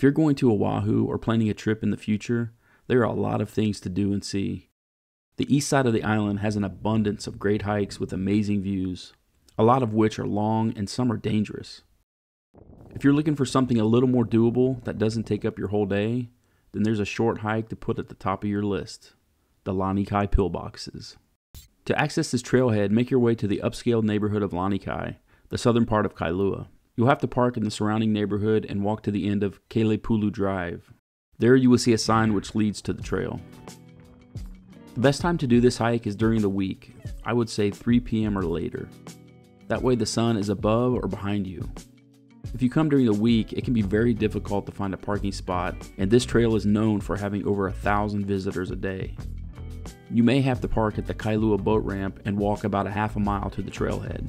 If you're going to Oahu or planning a trip in the future, there are a lot of things to do and see. The east side of the island has an abundance of great hikes with amazing views, a lot of which are long and some are dangerous. If you're looking for something a little more doable that doesn't take up your whole day, then there's a short hike to put at the top of your list, the Lanikai Pillboxes. To access this trailhead, make your way to the upscale neighborhood of Lanikai, the southern part of Kailua. You'll have to park in the surrounding neighborhood and walk to the end of Kelepulu Drive. There you will see a sign which leads to the trail. The best time to do this hike is during the week, I would say 3 p.m. or later. That way the sun is above or behind you. If you come during the week, it can be very difficult to find a parking spot, and this trail is known for having over 1,000 visitors a day. You may have to park at the Kailua boat ramp and walk about a half a mile to the trailhead.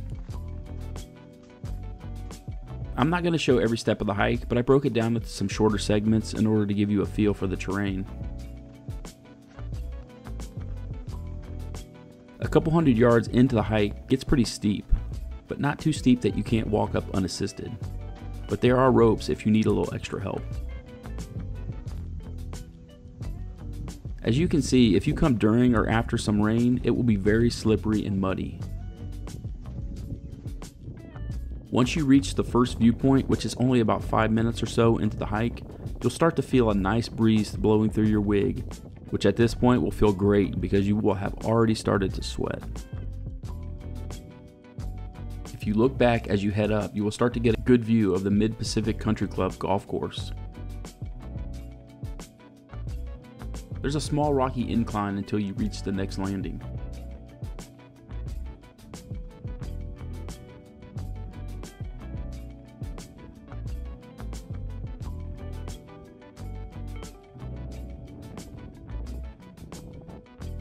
I'm not going to show every step of the hike, but I broke it down into some shorter segments in order to give you a feel for the terrain. A couple hundred yards into the hike gets pretty steep, but not too steep that you can't walk up unassisted. But there are ropes if you need a little extra help. As you can see, if you come during or after some rain, it will be very slippery and muddy. Once you reach the first viewpoint, which is only about 5 minutes or so into the hike, you'll start to feel a nice breeze blowing through your wig, which at this point will feel great because you will have already started to sweat. If you look back as you head up, you will start to get a good view of the Mid-Pacific Country Club golf course. There's a small rocky incline until you reach the next landing.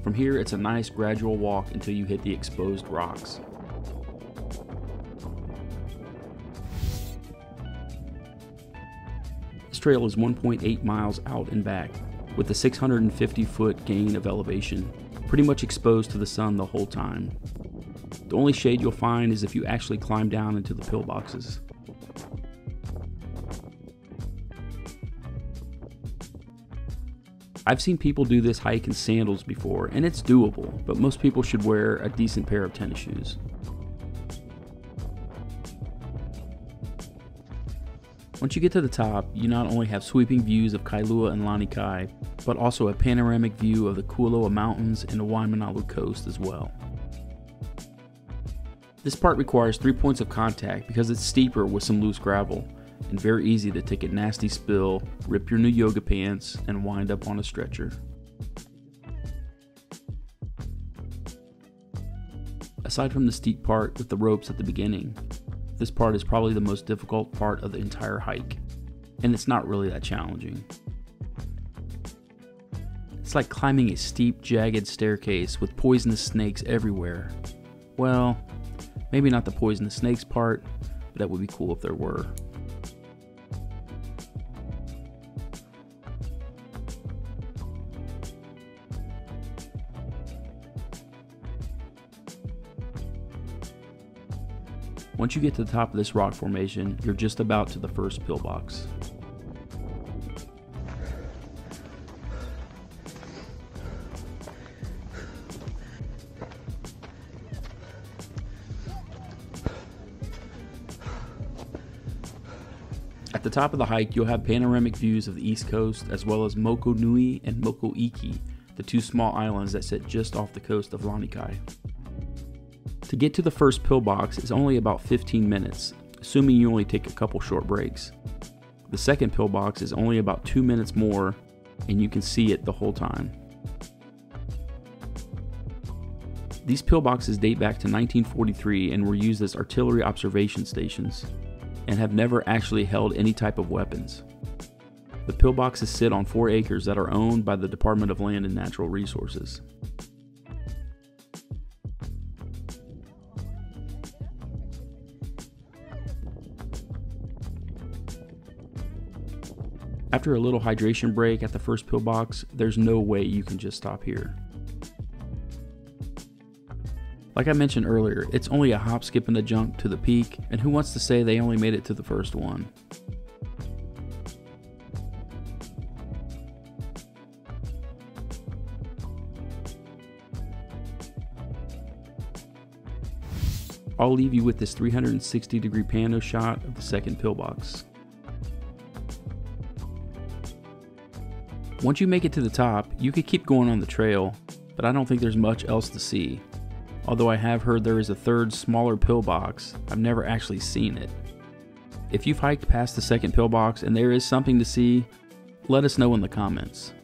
From here, it's a nice gradual walk until you hit the exposed rocks. This trail is 1.8 miles out and back, with a 650-foot gain of elevation, pretty much exposed to the sun the whole time. The only shade you'll find is if you actually climb down into the pillboxes. I've seen people do this hike in sandals before, and it's doable, but most people should wear a decent pair of tennis shoes. Once you get to the top, you not only have sweeping views of Kailua and Lanikai, but also a panoramic view of the Kualoa Mountains and the Waimanalu Coast as well. This part requires 3 points of contact because it's steeper with some loose gravel, and very easy to take a nasty spill, rip your new yoga pants, and wind up on a stretcher. Aside from the steep part with the ropes at the beginning, this part is probably the most difficult part of the entire hike, and it's not really that challenging. It's like climbing a steep, jagged staircase with poisonous snakes everywhere. Well, maybe not the poisonous snakes part, but that would be cool if there were. Once you get to the top of this rock formation, you're just about to the first pillbox. At the top of the hike, you'll have panoramic views of the East Coast, as well as Mokonui and Mokoiki, the two small islands that sit just off the coast of Lanikai. To get to the first pillbox is only about 15 minutes, assuming you only take a couple short breaks. The second pillbox is only about 2 minutes more, and you can see it the whole time. These pillboxes date back to 1943 and were used as artillery observation stations, and have never actually held any type of weapons. The pillboxes sit on 4 acres that are owned by the Department of Land and Natural Resources. After a little hydration break at the first pillbox, there's no way you can just stop here. Like I mentioned earlier, it's only a hop, skip, and a jump to the peak, and who wants to say they only made it to the first one? I'll leave you with this 360-degree pano shot of the second pillbox. Once you make it to the top, you could keep going on the trail, but I don't think there's much else to see. Although I have heard there is a third, smaller pillbox, I've never actually seen it. If you've hiked past the second pillbox and there is something to see, let us know in the comments.